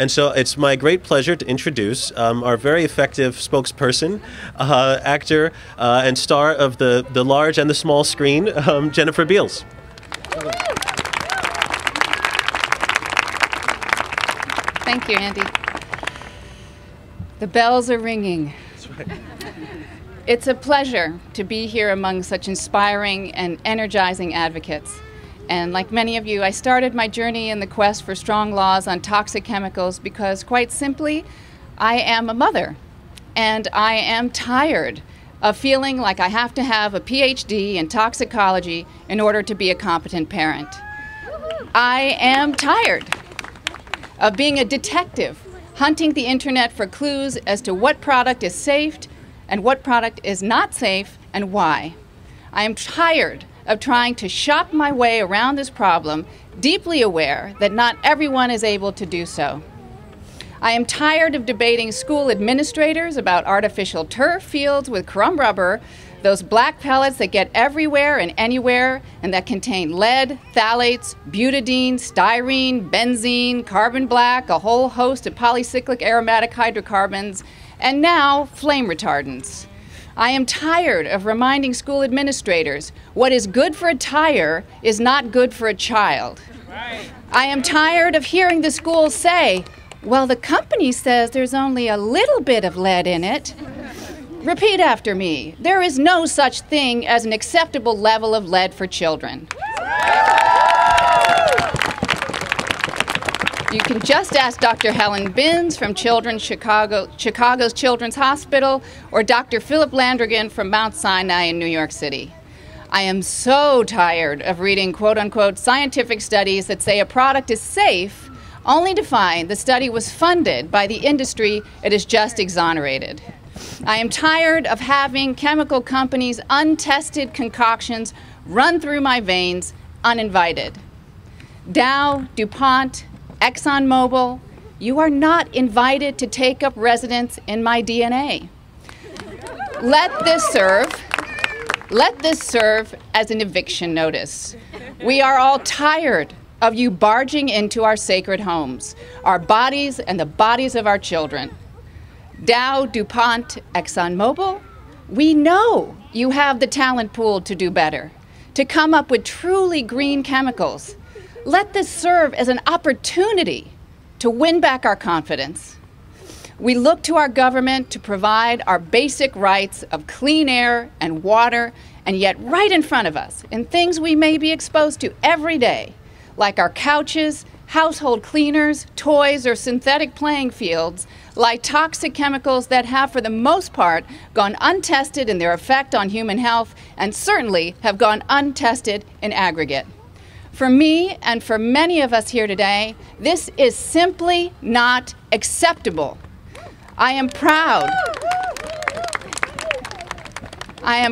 And so it's my great pleasure to introduce our very effective spokesperson, actor, and star of the large and the small screen, Jennifer Beals. Thank you, Andy. The bells are ringing. That's right. It's a pleasure to be here among such inspiring and energizing advocates. And like many of you, I started my journey in the quest for strong laws on toxic chemicals because, quite simply, I am a mother. And I am tired of feeling like I have to have a PhD in toxicology in order to be a competent parent. I am tired of being a detective, hunting the internet for clues as to what product is safe and what product is not safe and why. I am tired of trying to shop my way around this problem, deeply aware that not everyone is able to do so. I am tired of debating school administrators about artificial turf fields with crumb rubber, those black pellets that get everywhere and anywhere and that contain lead, phthalates, butadiene, styrene, benzene, carbon black, a whole host of polycyclic aromatic hydrocarbons, and now flame retardants. I am tired of reminding school administrators what is good for a tire is not good for a child. Right. I am tired of hearing the schools say, well, the company says there's only a little bit of lead in it. Repeat after me. There is no such thing as an acceptable level of lead for children. You can just ask Dr. Helen Binns from Chicago's Children's Hospital or Dr. Philip Landrigan from Mount Sinai in New York City. I am so tired of reading quote-unquote scientific studies that say a product is safe only to find the study was funded by the industry it is just exonerated. I am tired of having chemical companies' untested concoctions run through my veins uninvited. Dow, DuPont, ExxonMobil, you are not invited to take up residence in my DNA. Let this serve as an eviction notice. We are all tired of you barging into our sacred homes, our bodies and the bodies of our children. Dow, DuPont, ExxonMobil, we know you have the talent pool to do better, to come up with truly green chemicals. Let this serve as an opportunity to win back our confidence. We look to our government to provide our basic rights of clean air and water, and yet right in front of us, in things we may be exposed to every day, like our couches, household cleaners, toys, or synthetic playing fields, lie toxic chemicals that have, for the most part, gone untested in their effect on human health, and certainly have gone untested in aggregate. For me, and for many of us here today, this is simply not acceptable. I am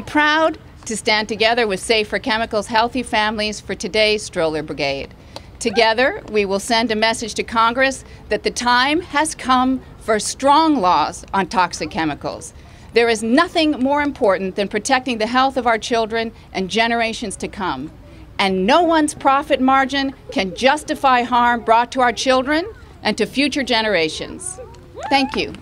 proud to stand together with Safer Chemicals Healthy Families for today's Stroller Brigade. Together, we will send a message to Congress that the time has come for strong laws on toxic chemicals. There is nothing more important than protecting the health of our children and generations to come. And no one's profit margin can justify harm brought to our children and to future generations. Thank you.